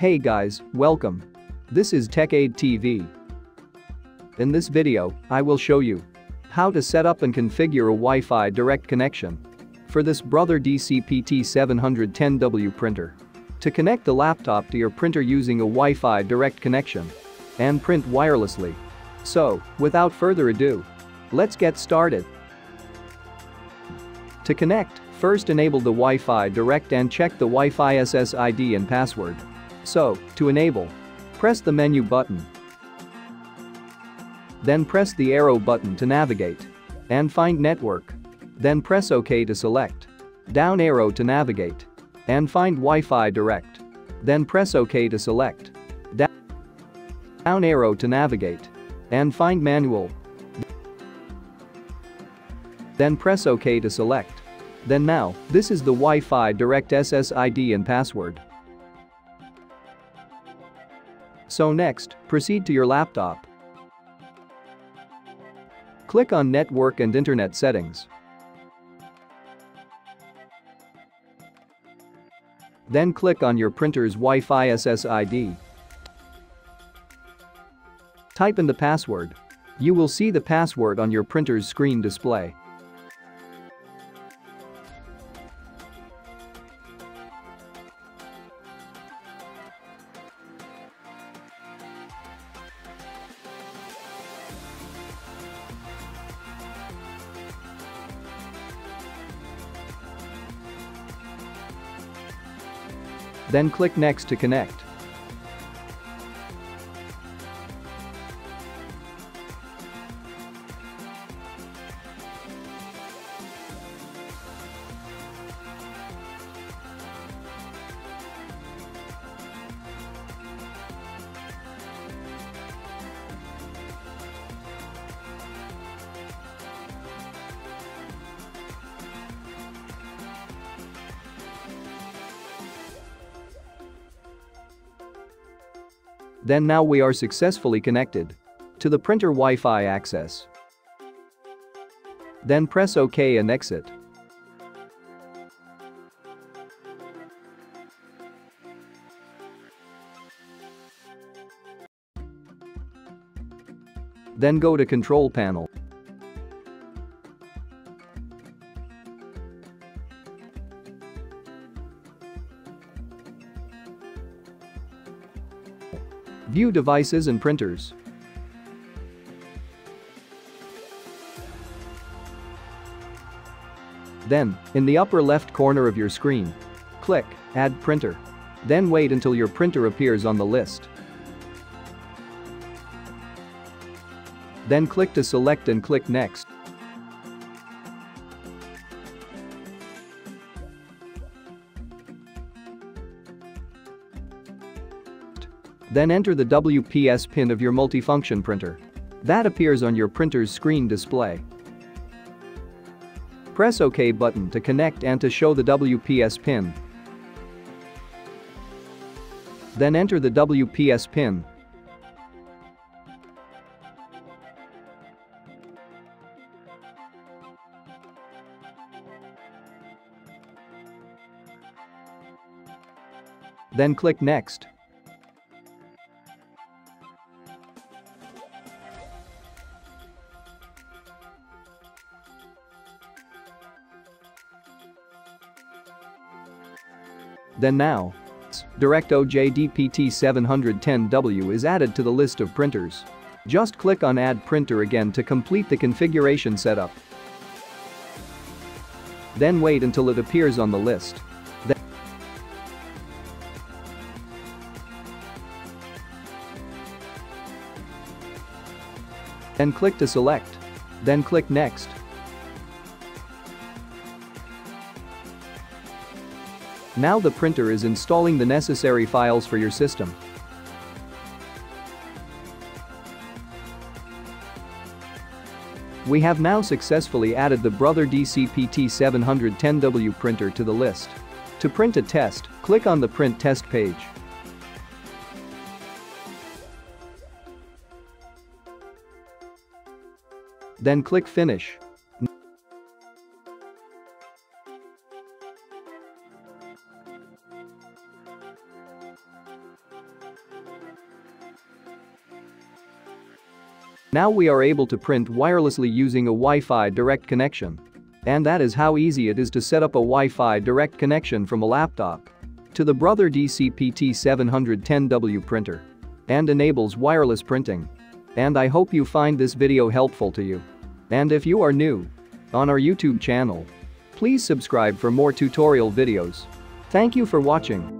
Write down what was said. Hey guys, welcome. This is TechAid TV. In this video, I will show you how to set up and configure a Wi-Fi Direct connection for this Brother DCP-T710W printer. To connect the laptop to your printer using a Wi-Fi Direct connection and print wirelessly. So, without further ado, let's get started. To connect, first enable the Wi-Fi Direct and check the Wi-Fi SSID and password. So, to enable, press the menu button. Then press the arrow button to navigate and find network. Then press OK to select. Down arrow to navigate and find Wi-Fi Direct. Then press OK to select. Down arrow to navigate and find manual. Then press OK to select. Then now, this is the Wi-Fi Direct SSID and password. So next, proceed to your laptop. Click on Network and Internet Settings. Then click on your printer's Wi-Fi SSID. Type in the password. You will see the password on your printer's screen display. Then click Next to connect. Then now we are successfully connected to the printer Wi-Fi access. Then press OK and exit. Then go to Control Panel. View devices and printers. Then, in the upper left corner of your screen, click Add Printer. Then wait until your printer appears on the list. Then click to select and click Next. Then enter the WPS pin of your multifunction printer. That appears on your printer's screen display. Press OK button to connect and to show the WPS pin. Then enter the WPS pin. Then click Next. Then now, Direct DCP-T710W is added to the list of printers. Just click on Add Printer again to complete the configuration setup. Then wait until it appears on the list. Then click to select. Then click Next. Now the printer is installing the necessary files for your system. We have now successfully added the Brother DCP-T710W printer to the list. To print a test, click on the Print Test page. Then click Finish. Now we are able to print wirelessly using a Wi-Fi Direct connection. And that is how easy it is to set up a Wi-Fi Direct connection from a laptop to the Brother DCP-T710W printer and enables wireless printing. And I hope you find this video helpful to you. And if you are new on our YouTube channel, please subscribe for more tutorial videos. Thank you for watching.